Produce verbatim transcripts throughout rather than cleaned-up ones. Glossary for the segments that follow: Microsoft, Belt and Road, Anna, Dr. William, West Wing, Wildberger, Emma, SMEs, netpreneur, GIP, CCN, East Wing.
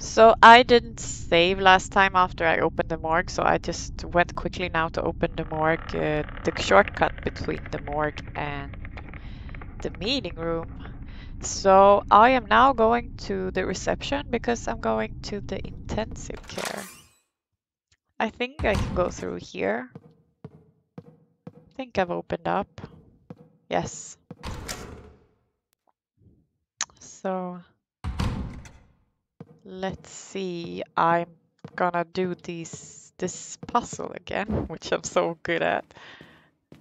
So I didn't save last time after I opened the morgue, so I just went quickly now to open the morgue, uh, the shortcut between the morgue and the meeting room. So I am now going to the reception because I'm going to the intensive care. I think I can go through here. I think I've opened up. Yes. So... let's see, I'm gonna do these, this puzzle again, which I'm so good at.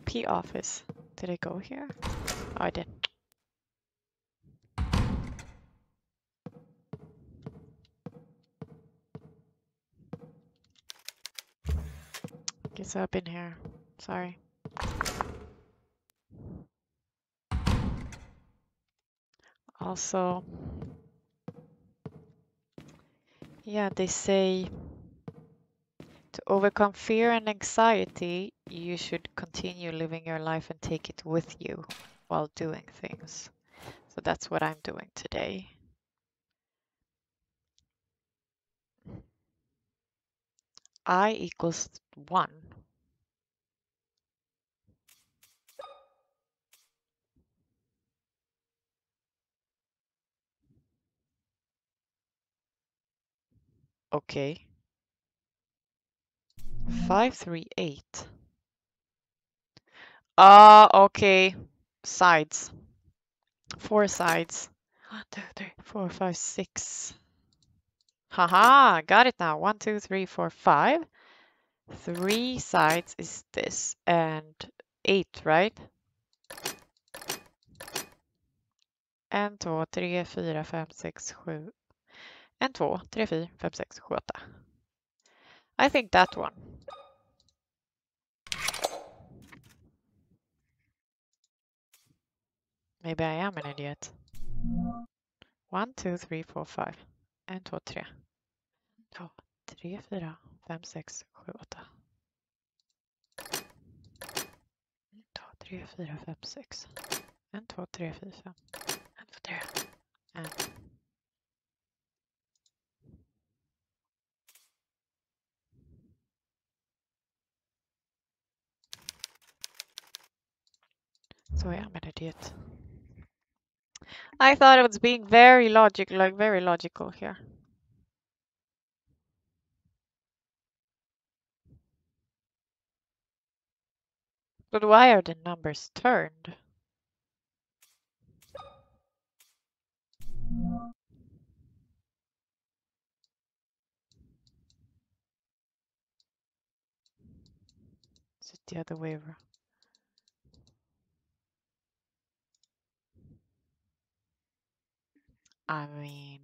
P office. Did I go here? Oh, I didn't. Guess I've been here. Sorry. Also... yeah, they say to overcome fear and anxiety, you should continue living your life and take it with you while doing things. So that's what I'm doing today. I equals one. Okay. Five, three, eight. Ah, uh, okay. Sides. Four sides. One, two, three, four, five, six. Haha, got it now. One, two, three, four, five. Three sides is this and eight, right? En, två, tre, fyra, fem, sex, sju. En, två, tre, fyra, fem, sex, sju, åtta. I think that one. Maybe I am an idiot. One, two, three, four, five. En, två, tre. Två, tre, fyra, fem, sex, sju, åtta. En, två, tre, fyra, fem, sex. En, två, tre, fyra, fem. En, två, tre. En. So I am an idiot. I thought I was being very logical, like very logical here. But why are the numbers turned? Is it the other way around? I mean,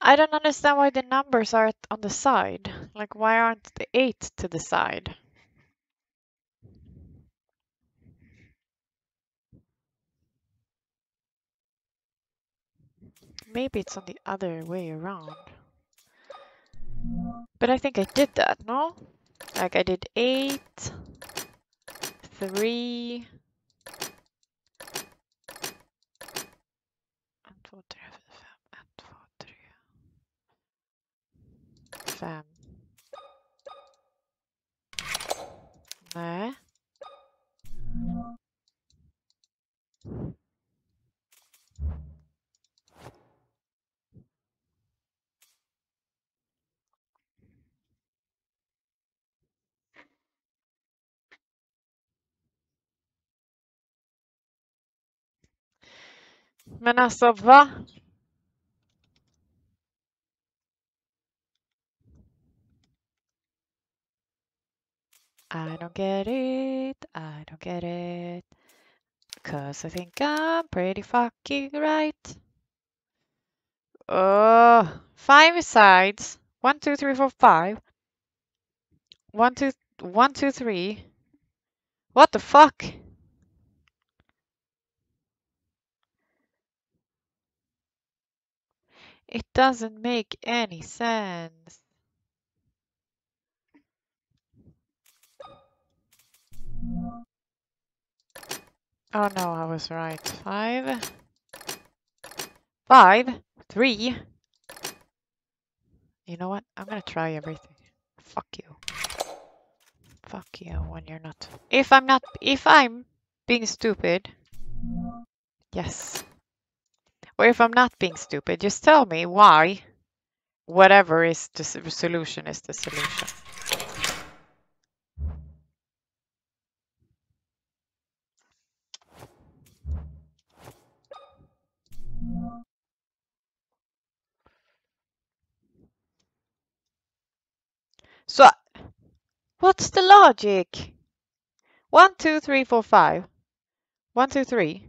I don't understand why the numbers are on the side. Like, why aren't the eight to the side? Maybe it's on the other way around. But I think I did that, no? Like, I did eight, three, and four, three, five, and four, three, five. Nej. Men alltså, va? I don't get it, I don't get it, 'cause I think I'm pretty fucking right. Oh, five sides. One, two, three, four, five. One, two, one, two, three. What the fuck? It doesn't make any sense. Oh no, I was right. Five. Five. Three. You know what? I'm gonna try everything. Fuck you. Fuck you when you're not. If I'm not. If I'm being stupid. Yes. Or if I'm not being stupid, just tell me why. Whatever is the solution is the solution. So, what's the logic? One, two, three, four, five. One, two, three.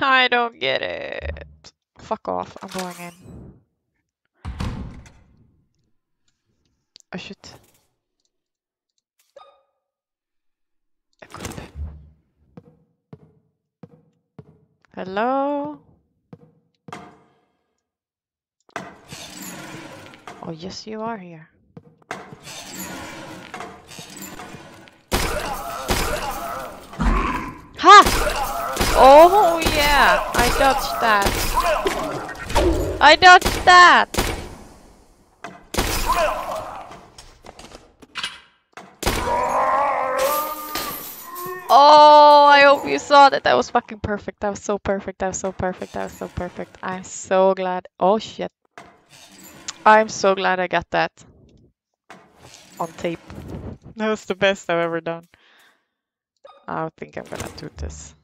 I don't get it. Fuck off. I'm going in. I should equip. Hello? Oh, yes, you are here. Ha! Oh, yeah! I dodged that. I dodged that! Oh, I hope you saw that. That was fucking perfect. That was so perfect. That was so perfect. That was so perfect. I'm so glad. Oh, shit. I'm so glad I got that on tape. That was the best I've ever done. I think I'm gonna do this.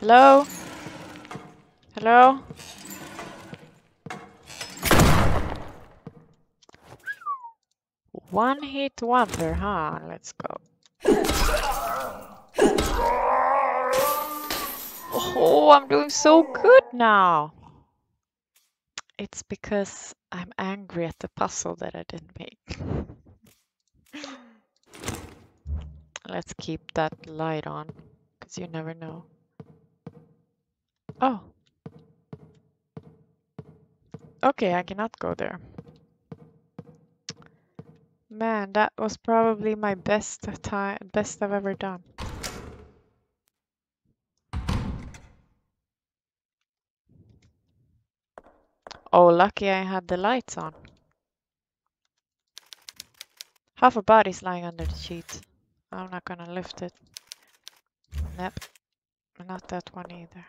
Hello? Hello? One hit wonder, huh? Let's go. Oh, I'm doing so good now. It's because I'm angry at the puzzle that I didn't make. Let's keep that light on, because you never know. Oh. Okay, I cannot go there. Man, that was probably my best time, best I've ever done. Oh, lucky I had the lights on. Half a body's lying under the sheet. I'm not gonna lift it. Nope. Not that one either.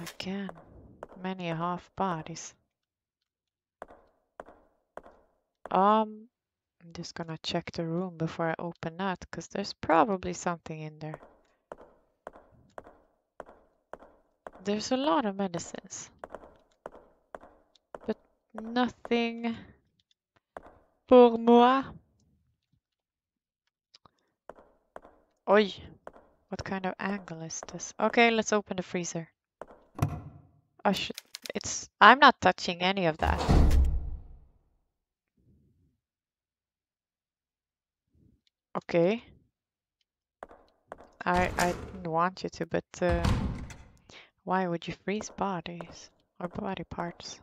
Again. Many half bodies. Um, I'm just gonna check the room before I open that, because there's probably something in there. There's a lot of medicines, but nothing pour moi. Oi, what kind of angle is this? Okay, let's open the freezer. I should, it's, I'm not touching any of that. Okay. I, I didn't want you to, but... Uh, why would you freeze bodies or body parts?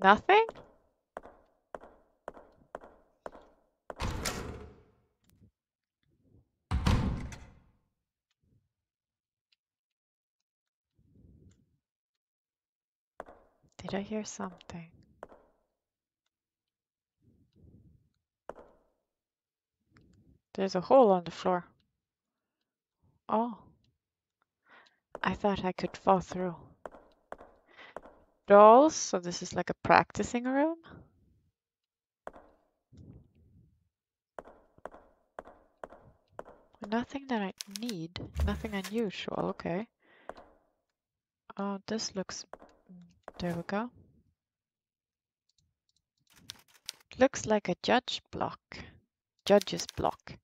Nothing? Did I hear something? There's a hole on the floor. Oh. I thought I could fall through. Dolls, so this is like a practicing room. Nothing that I need. Nothing unusual, okay. Oh, this looks... There we go. looks like a judge block, judge's block.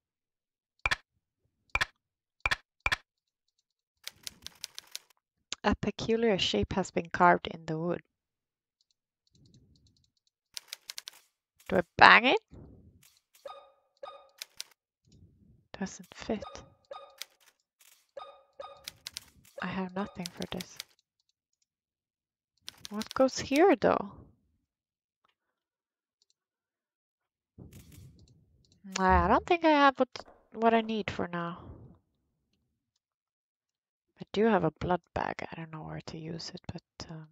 A peculiar shape has been carved in the wood. Do I bang it? Doesn't fit. I have nothing for this. What goes here though? I don't think I have what, what I need for now. I do have a blood bag. I don't know where to use it, but um,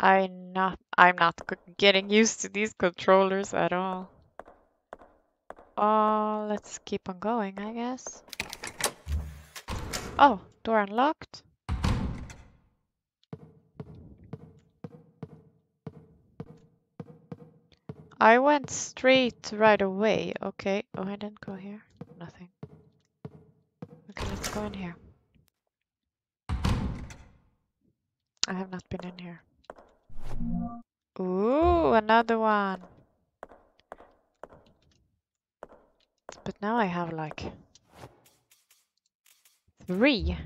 I'm not I'm not getting used to these controllers at all. Oh, let's keep on going, I guess. Oh, door unlocked. I went straight right away. Okay. Oh, I didn't go here. Nothing. Okay, let's go in here. I have not been in here. Ooh, another one. But now I have like three.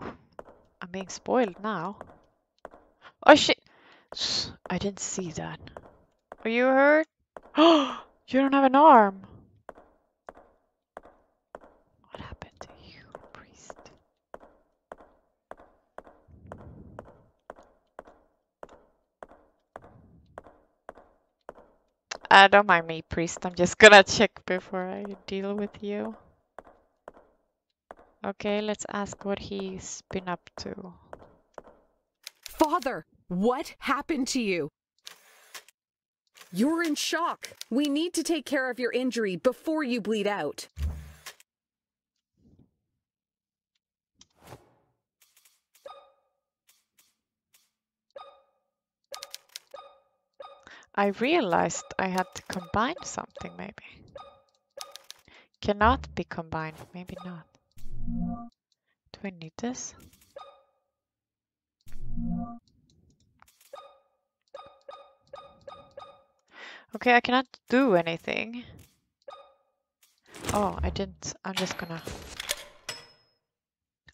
I'm being spoiled now. Oh shit! I didn't see that. Are you hurt? Oh, you don't have an arm. What happened to you, priest? Uh, don't mind me, priest. I'm just gonna check before I deal with you. Okay, let's ask what he's been up to. Father, what happened to you? You're in shock. We need to take care of your injury before you bleed out. I realized I had to combine something, maybe. Cannot be combined, maybe not. Do we need this? Okay, I cannot do anything. Oh, I didn't. I'm just gonna...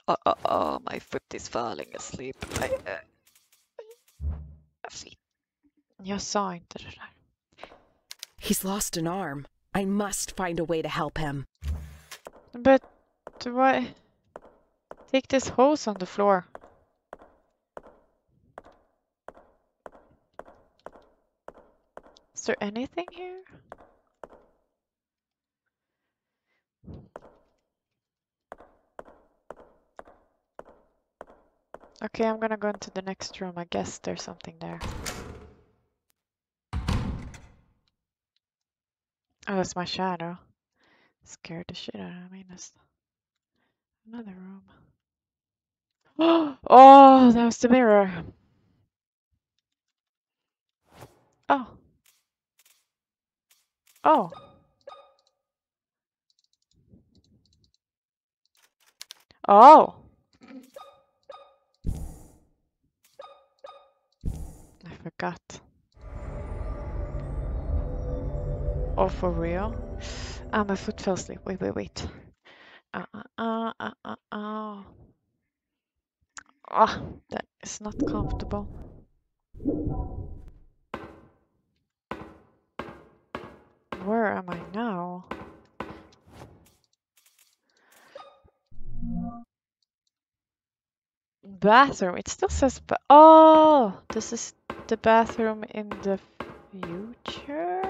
Oh, oh, oh, my foot is falling asleep. I, uh... Jag sa inte det där. He's lost an arm. I must find a way to help him. But why? Take this hose on the floor. Is there anything here? Okay, I'm gonna go into the next room. I guess there's something there. Oh, that's my shadow. Scared the shit out of me. That's another room. Oh, that was the mirror. Oh. Oh. Oh. I forgot. Oh, for real? Ah, oh, my foot fell asleep. Wait, wait, wait. Uh, uh, uh, uh, uh, oh. Ah, oh, that is not comfortable. Where am I now? Bathroom. It still says ba- Oh! This is the bathroom in the future?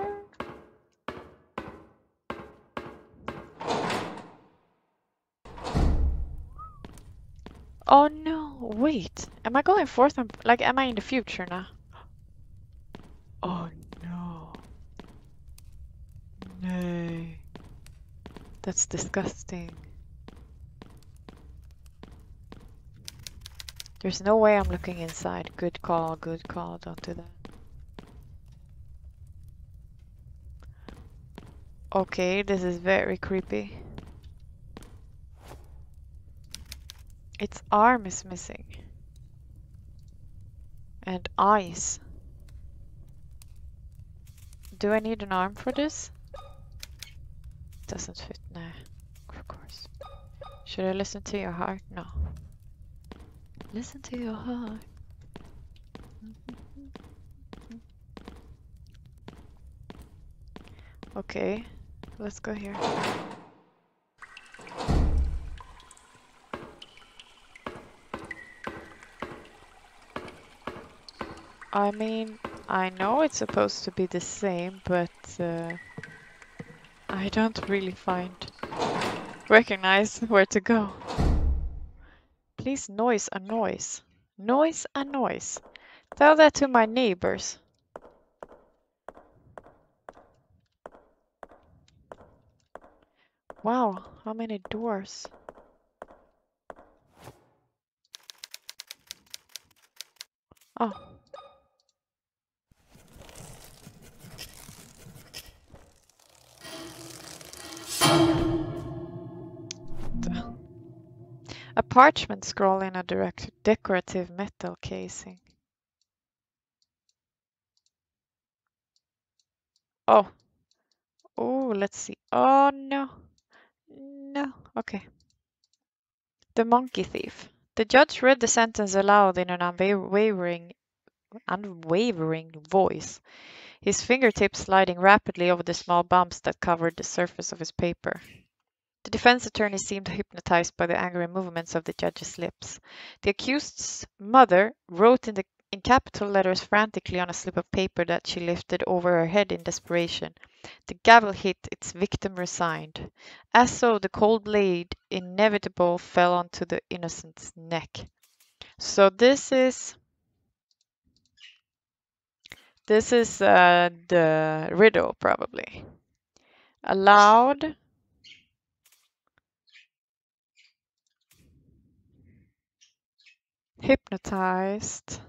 Oh no! Wait! Am I going forth? I'm, like, am I in the future now? Oh no. No. That's disgusting. There's no way I'm looking inside. Good call, good call, don't do that. Okay, this is very creepy. Its arm is missing. and ice. Do I need an arm for this? Doesn't fit now, of course. Should I listen to your heart? No. Listen to your heart. Okay, let's go here. I mean, I know it's supposed to be the same, but uh, I don't really find, recognize where to go. Please noise a noise. Noise a noise. Tell that to my neighbors. Wow, how many doors? Oh. A parchment scroll in a direct decorative metal casing. Oh. Oh, let's see. Oh, no. No. Okay. The monkey thief. The judge read the sentence aloud in an unwavering, unwavering voice, his fingertips sliding rapidly over the small bumps that covered the surface of his paper. The defense attorney seemed hypnotized by the angry movements of the judge's lips. The accused's mother wrote in, the, in capital letters frantically on a slip of paper that she lifted over her head in desperation. The gavel hit, its victim resigned. As so, the cold blade inevitable fell onto the innocent's neck. So this is... This is uh, the riddle, probably. Allowed... Hypnotized.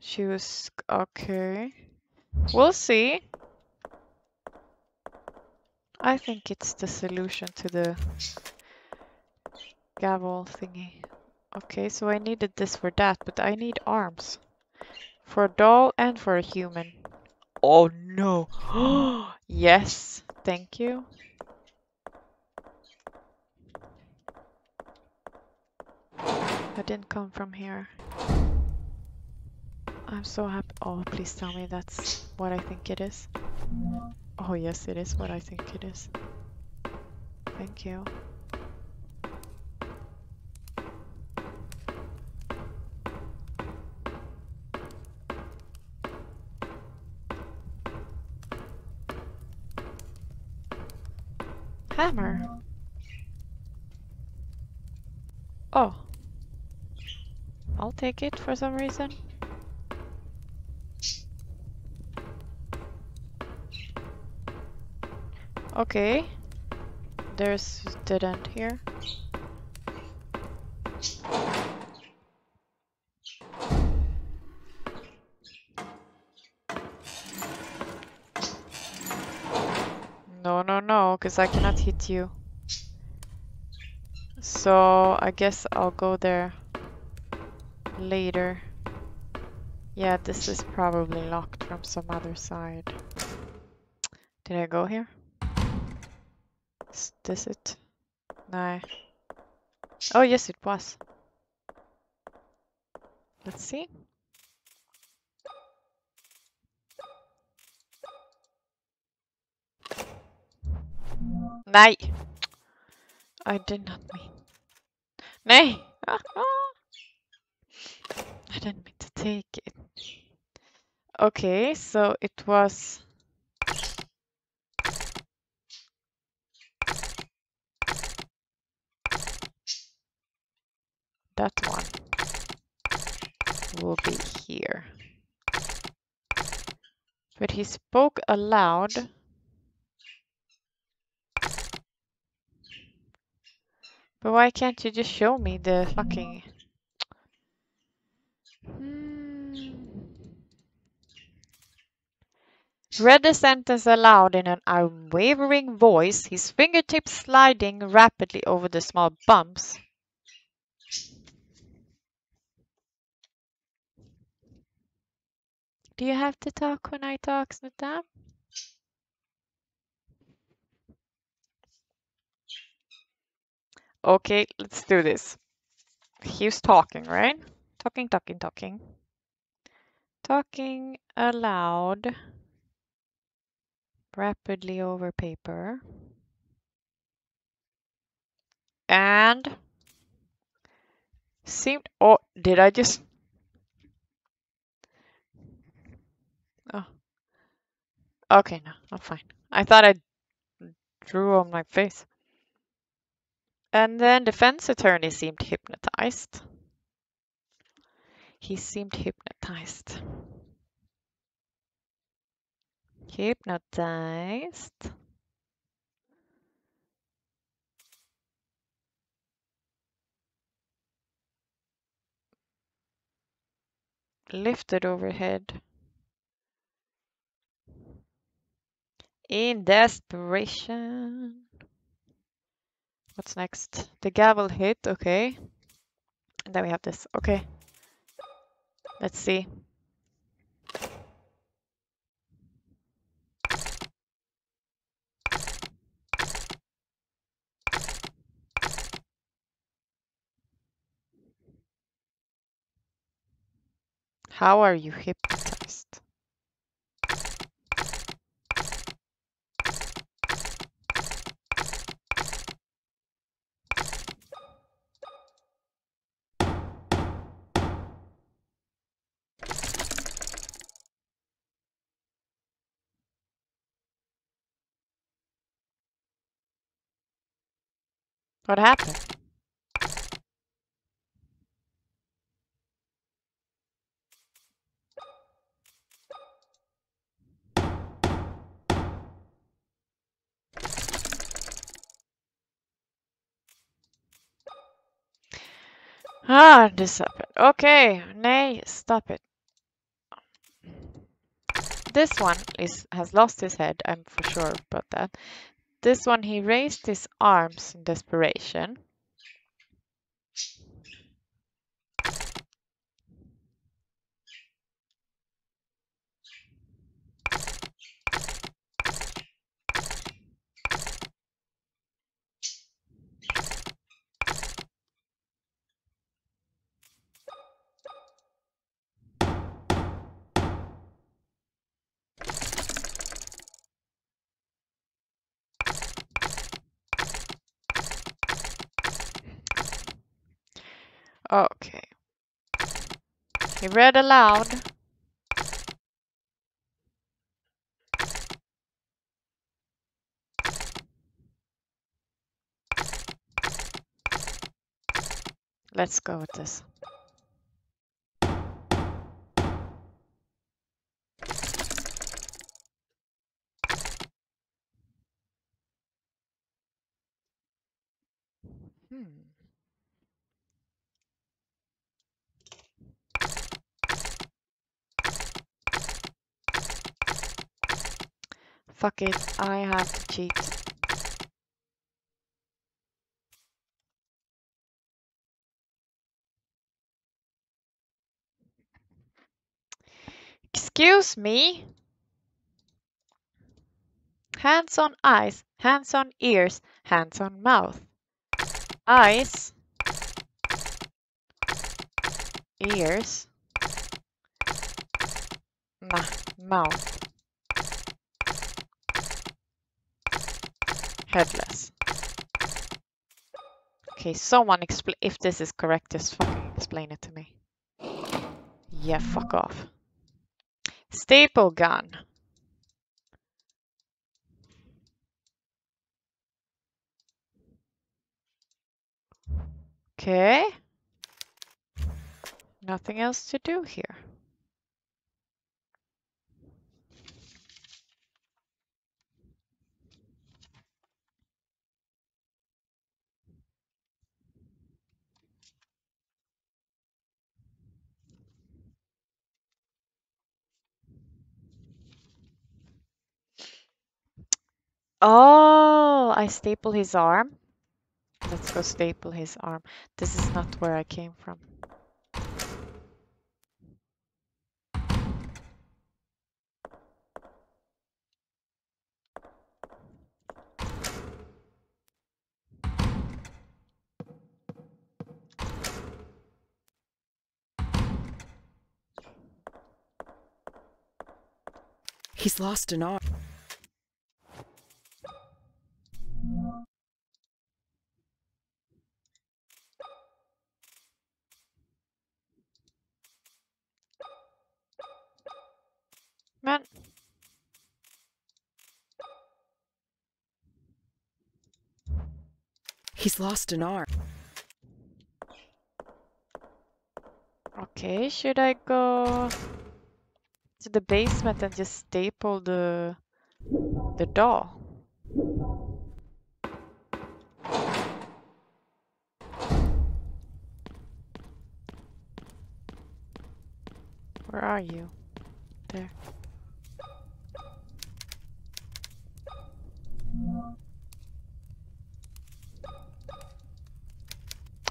She was... Okay. We'll see. I think it's the solution to the gavel thingy. Okay, so I needed this for that, but I need arms. For a doll and for a human. Oh no! Yes, thank you. I didn't come from here. I'm so happy. Oh, please tell me that's what I think it is. Oh, yes, it is what I think it is. Thank you. Hammer. Oh. I'll take it for some reason. Okay. There's dead end here. No, no, no, because I cannot hit you. So I guess I'll go there later. Yeah, this is probably locked from some other side. Did I go here? Is this it? No. Oh, yes, it was. Let's see. Nay. I did not mean. Nay. I didn't mean to take it. Okay, so it was... That one will be here. But he spoke aloud. But why can't you just show me the fucking... Read the sentence aloud in an unwavering voice, his fingertips sliding rapidly over the small bumps Do you have to talk when I talk, Snutta? Okay, let's do this. He's talking, right? Talking, talking, talking. Talking aloud rapidly over paper. And seemed, oh, did I just? Oh, okay, no, I'm fine. I thought I drew on my face. And then defense attorney seemed hypnotized. He seemed hypnotized. Hypnotized. Lifted overhead. In desperation. What's next? The gavel hit, okay. And then we have this, okay. Let's see. How are you hypnotized? What happened? Ah, this happened. Okay, nay, stop it. This one is has lost his head, I'm for sure about that. This one, he raised his arms in desperation. Okay. He read aloud. Let's go with this. Hmm. Fuck it, I have to cheat. Excuse me. Hands on eyes, hands on ears, hands on mouth. Eyes. Ears. Nah, mouth. Headless. Okay, someone explain if this is correct, just fucking explain it to me. Yeah, fuck off. Staple gun. Okay. Nothing else to do here. Oh, I staple his arm. Let's go staple his arm. This is not where I came from. He's lost an arm. Run. He's lost an arm. Okay, should I go to the basement and just staple the the door? Where are you? There.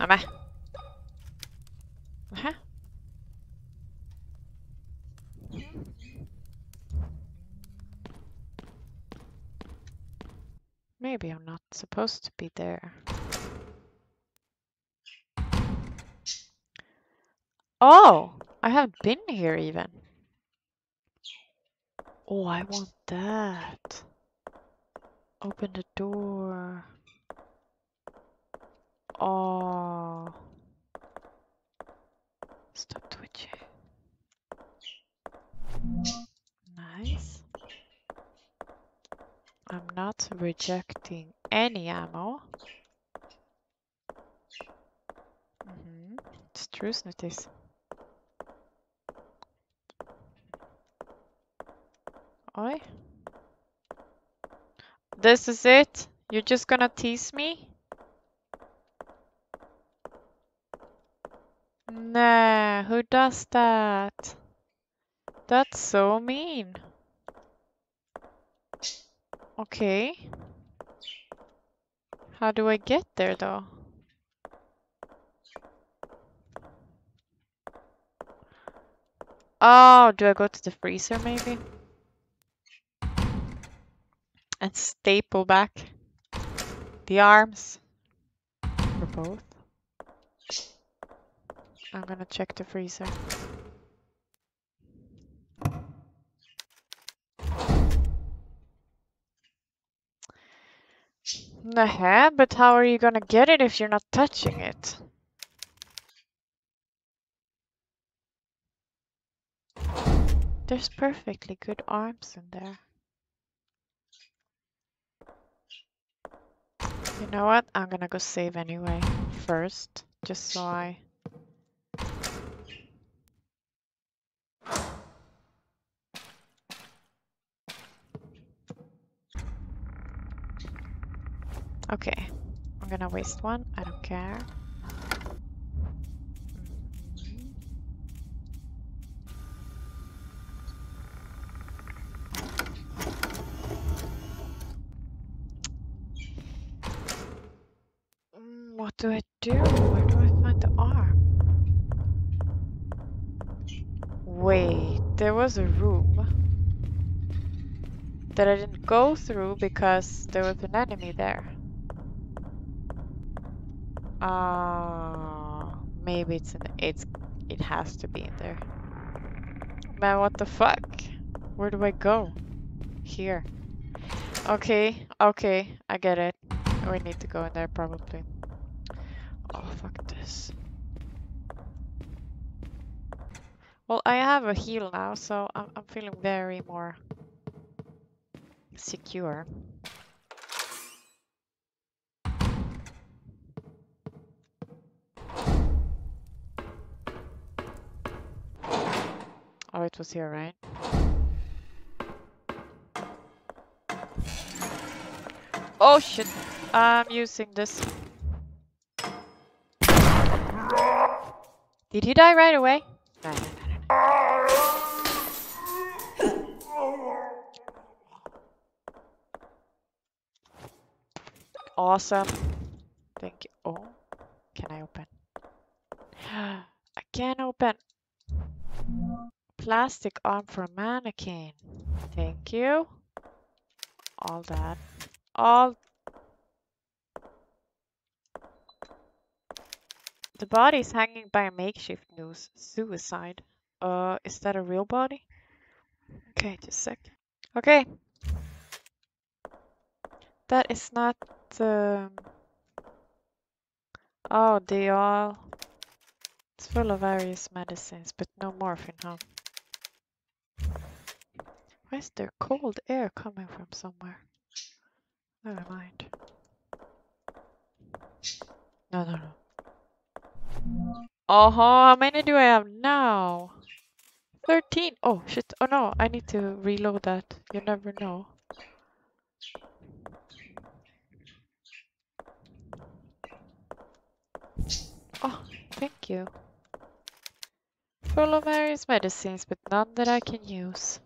Emma. Huh? Maybe I'm not supposed to be there. Oh, I haven't been here even. Oh, I want that. Open the door. Oh. Stop twitching. Nice. I'm not rejecting any ammo. Mm-hmm. It's truce notice. Oi. This is it? You're just gonna tease me? Nah, who does that? That's so mean. Okay. How do I get there though? Oh, do I go to the freezer maybe? And staple back the arms for both. I'm gonna check the freezer. Nah, but how are you gonna get it if you're not touching it? There's perfectly good arms in there. You know what? I'm gonna go save anyway first, just so I... Okay, I'm gonna waste one, I don't care. What do I do? Where do I find the arm? Wait, there was a room that I didn't go through because there was an enemy there. Uh, maybe it's in the, it's it has to be in there. Man, what the fuck? Where do I go? Here. Okay, okay, I get it. We need to go in there probably. Oh, fuck this. Well, I have a heal now, so I'm, I'm feeling very more secure. Oh, it was here, right? Oh shit, I'm using this. Did he die right away? No, no, no, no. Awesome. Thank you. Oh, can I open? I can't open. Plastic arm for a mannequin. Thank you. All that. All the body is hanging by a makeshift noose. Suicide. Uh, is that a real body? Okay, just a sec. Okay. That is not... Um... Oh, they all... It's full of various medicines, but no morphine, huh? Why is there cold air coming from somewhere? Never mind. No, no, no. Oh, how many do I have now? thirteen! Oh, shit. Oh, no. I need to reload that. You never know. Oh, thank you. Full of various medicines, but none that I can use.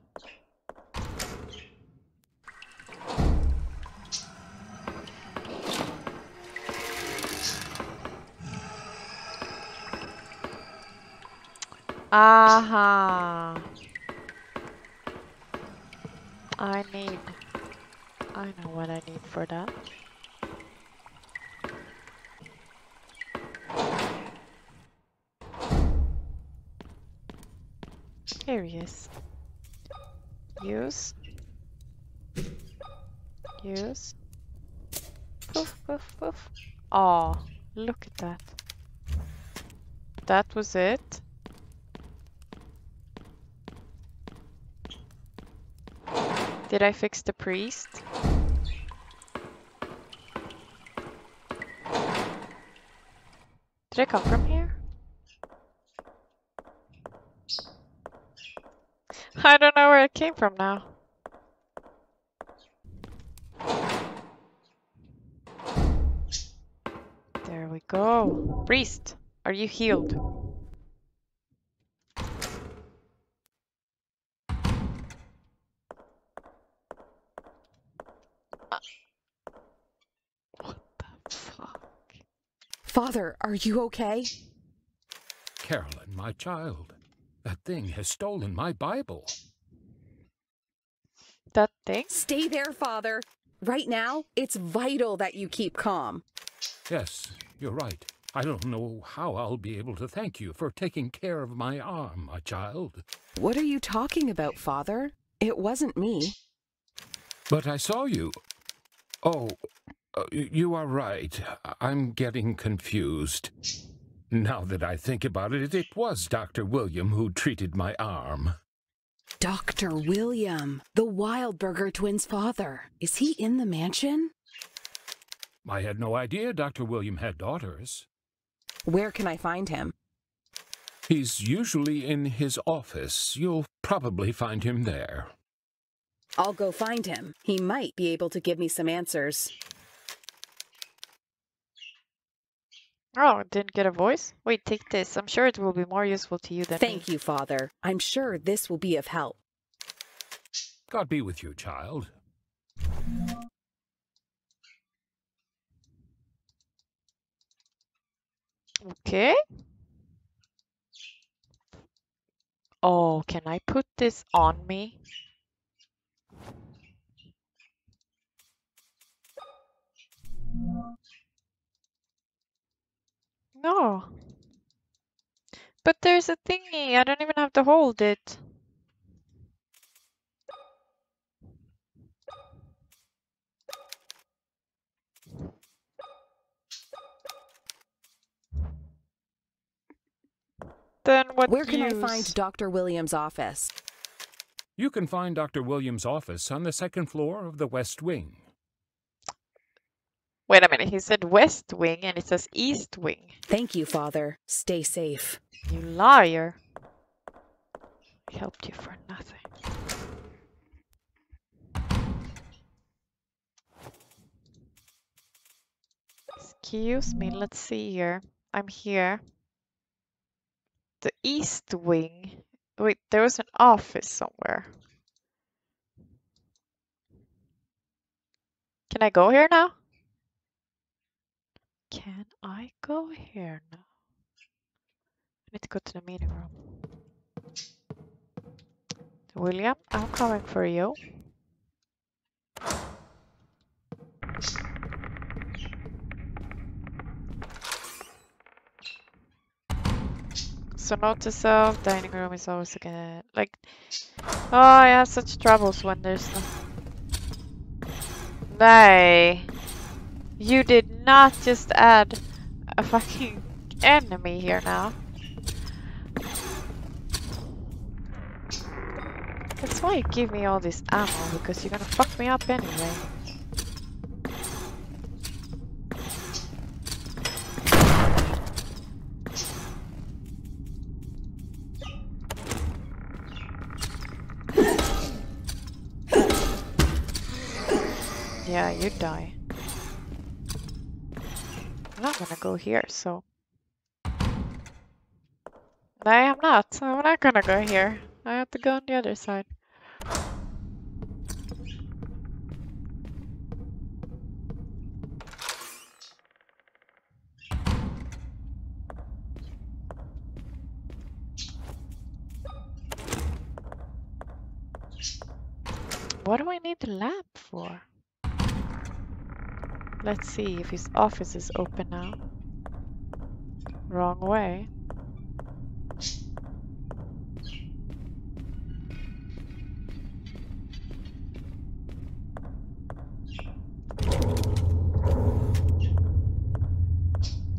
Aha! I need... I know what I need for that. Here he is. Use. Use. Poof, poof, poof. Aw, oh, look at that. That was it. Did I fix the priest? Did I come from here? I don't know where it came from now. There we go. Priest, are you healed? Father, are you okay? Carolyn, my child, that thing has stolen my Bible. That thing? Stay there, Father. Right now, it's vital that you keep calm. Yes, you're right. I don't know how I'll be able to thank you for taking care of my arm, my child. What are you talking about, Father? It wasn't me. But I saw you. Oh... Uh, you are right. I'm getting confused. Now that I think about it, it was Doctor William who treated my arm. Doctor William, the Wildberger twins' father. Is he in the mansion? I had no idea Doctor William had daughters. Where can I find him? He's usually in his office. You'll probably find him there. I'll go find him. He might be able to give me some answers. Oh, I didn't get a voice? Wait, take this. I'm sure it will be more useful to you than me. Thank you, Father. I'm sure this will be of help. God be with you, child. Okay. Oh, can I put this on me? No. But there's a thingy. I don't even have to hold it. Then what Where can use? I find Doctor Williams' office? You can find Doctor Williams' office on the second floor of the West Wing. Wait a minute, he said West Wing and it says East Wing. Thank you, Father. Stay safe. You liar. I helped you for nothing. Excuse me, let's see here. I'm here. The East Wing. Wait, there was an office somewhere. Can I go here now? Can I go here now? I need to go to the meeting room. William, I'm coming for you. so note to self, dining room is always again. Like, oh, I have such troubles when there's no... Nay. You did not just add a fucking enemy here now. That's why you give me all this ammo, because you're gonna fuck me up anyway. Yeah, you die. I'm not gonna go here, so... No, I'm not. I'm not gonna go here. I have to go on the other side. What do I need the lamp for? Let's see if his office is open now. Wrong way.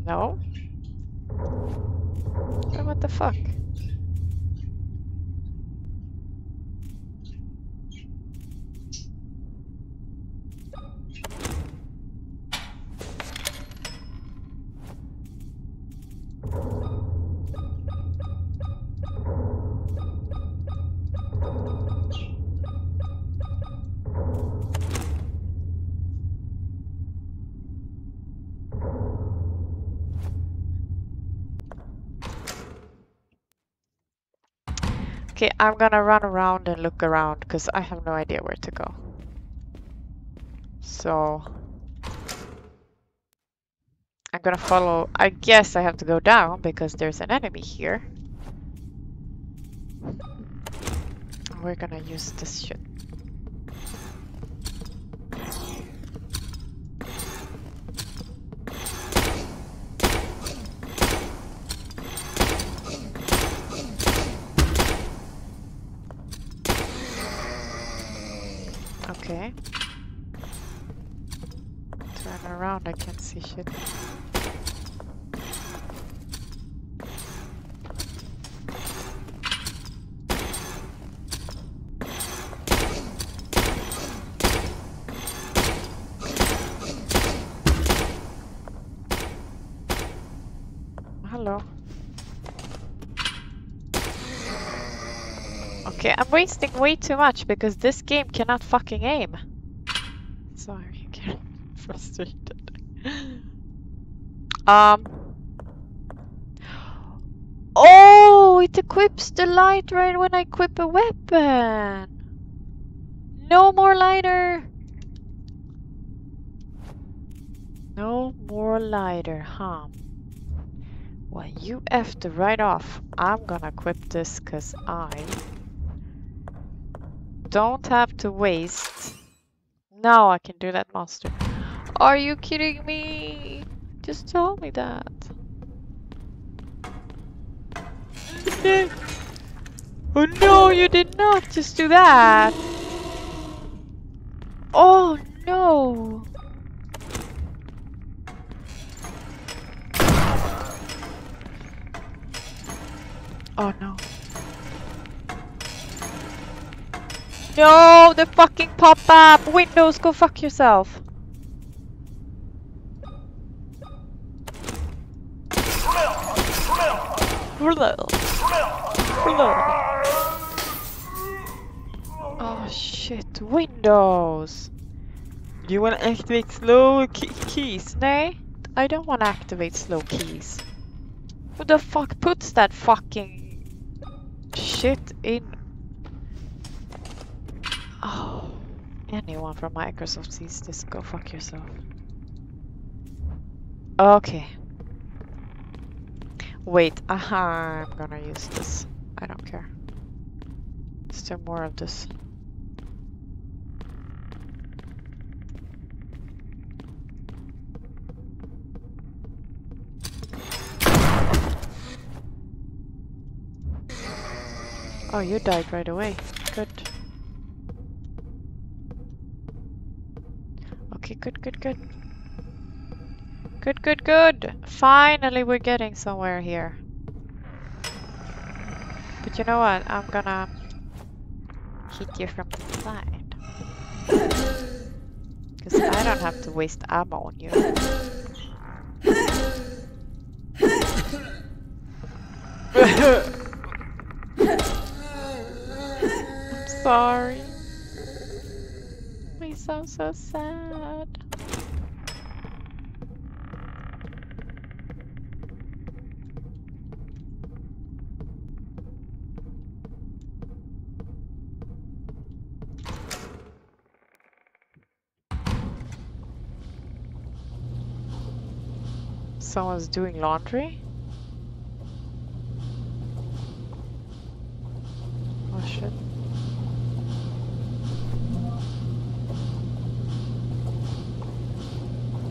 No. Then what the fuck? Okay, I'm gonna run around and look around because I have no idea where to go. So I'm gonna follow. I guess I have to go down because there's an enemy here. We're gonna use this shit. Okay. Turn around, I can't see shit. Hello. Okay, I'm wasting way too much because this game cannot fucking aim. Sorry, I'm frustrated. um. Oh, it equips the light right when I equip a weapon. No more lighter. No more lighter, huh? Well, you have to right off. I'm gonna equip this because I... don't have to waste. Now I can do that monster. Are you kidding me? Just tell me that. Okay. Oh no, you did not just do that. Oh no. Oh no. No, the fucking pop-up! Windows, go fuck yourself! Oh shit, Windows! You wanna activate slow key keys? Nay, I don't wanna activate slow keys. Who the fuck puts that fucking shit in? Oh, anyone from Microsoft sees this, go fuck yourself. Okay. Wait, aha, uh-huh, I'm gonna use this. I don't care. Let's do more of this. Oh, you died right away. Good. Okay, good, good, good. Good, good, good! Finally we're getting somewhere here. But you know what? I'm gonna hit you from the side. Because I don't have to waste ammo on you. I'm sorry. We sound so sad. Someone's doing laundry? Oh shit.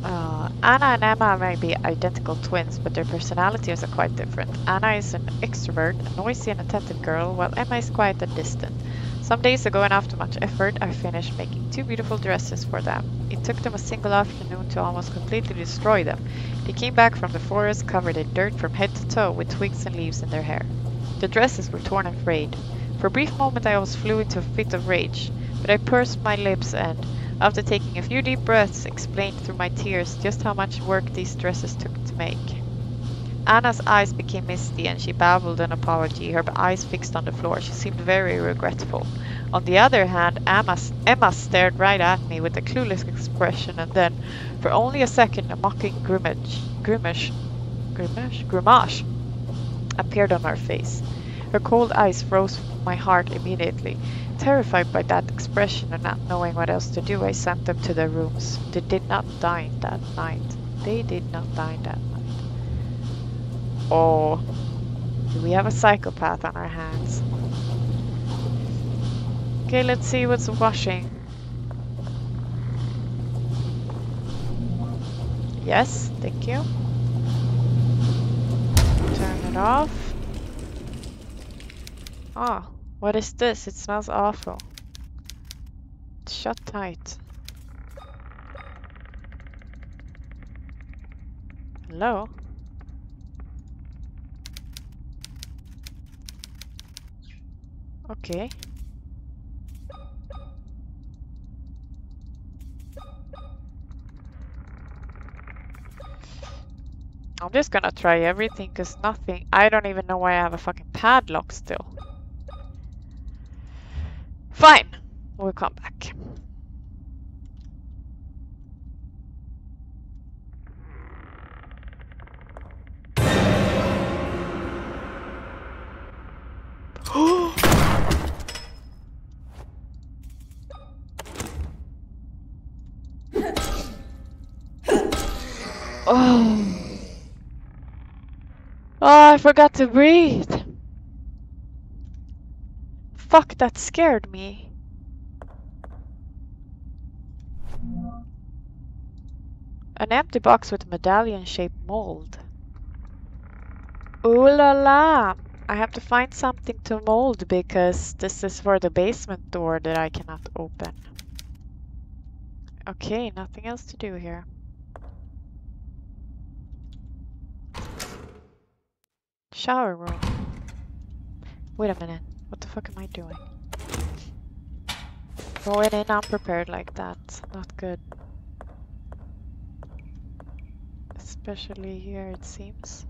Uh, Anna and Emma may be identical twins, but their personalities are quite different. Anna is an extrovert, a noisy and attentive girl, while Emma is quiet and distant. Some days ago, and after much effort, I finished making two beautiful dresses for them. It took them a single afternoon to almost completely destroy them. They came back from the forest covered in dirt from head to toe with twigs and leaves in their hair. The dresses were torn and frayed. For a brief moment I almost flew into a fit of rage, but I pursed my lips and, after taking a few deep breaths, explained through my tears just how much work these dresses took to make. Anna's eyes became misty and she babbled an apology, her eyes fixed on the floor. She seemed very regretful. On the other hand, Emma, Emma stared right at me with a clueless expression and then, for only a second, a mocking grimace, grimace, grimace, grimace appeared on her face. Her cold eyes froze my heart immediately. Terrified by that expression and not knowing what else to do, I sent them to their rooms. They did not dine that night. They did not dine that night. Oh, do we have a psychopath on our hands? Okay, let's see what's washing. Yes, thank you. Turn it off. Oh, what is this? It smells awful. Shut tight. Hello? Okay. I'm just gonna try everything because nothing. I don't even know why I have a fucking padlock still. Fine! We'll come back. I forgot to breathe. Fuck, that scared me. An empty box with a medallion-shaped mold. Ooh la la! I have to find something to mold because this is for the basement door that I cannot open. Okay, nothing else to do here. Shower room. Wait a minute. What the fuck am I doing? Going in unprepared like that. Not good. Especially here, it seems.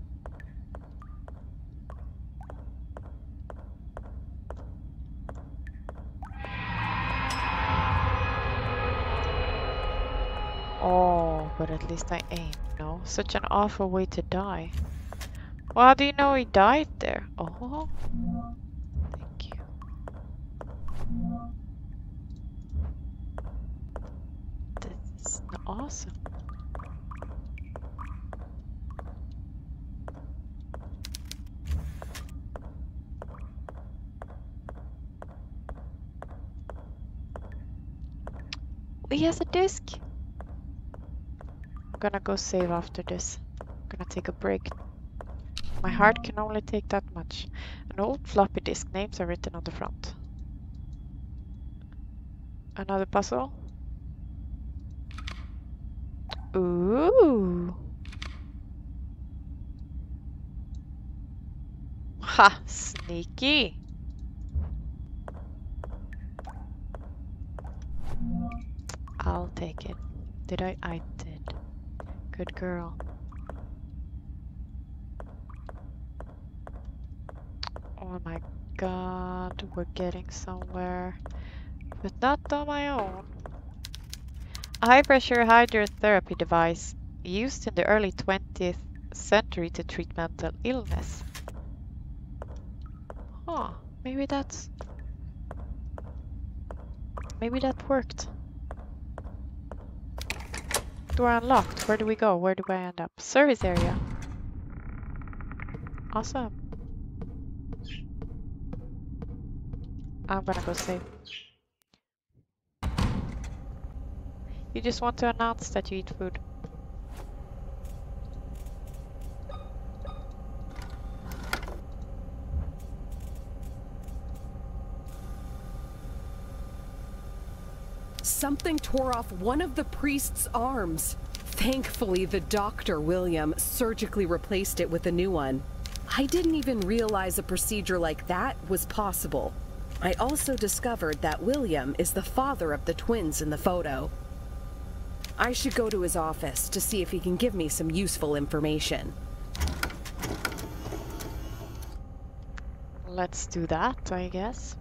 Oh, but at least I aimed, no? Such an awful way to die. Well, how do you know he died there? Oh, thank you. This is awesome. He has a disc. I'm gonna go save after this. I'm gonna take a break. My heart can only take that much. An old floppy disk. Names are written on the front. Another puzzle. Ooh. Ha! Sneaky. I'll take it. Did I? I did. Good girl. Oh my god, we're getting somewhere. But not on my own. A high pressure hydrotherapy device used in the early twentieth century to treat mental illness. Huh, maybe that's... Maybe that worked. Door unlocked. Where do we go? Where do I end up? Service area. Awesome. I'm gonna go save. You just want to announce that you eat food. Something tore off one of the priest's arms. Thankfully, the Doctor William surgically replaced it with a new one. I didn't even realize a procedure like that was possible. I also discovered that William is the father of the twins in the photo. I should go to his office to see if he can give me some useful information. Let's do that, I guess.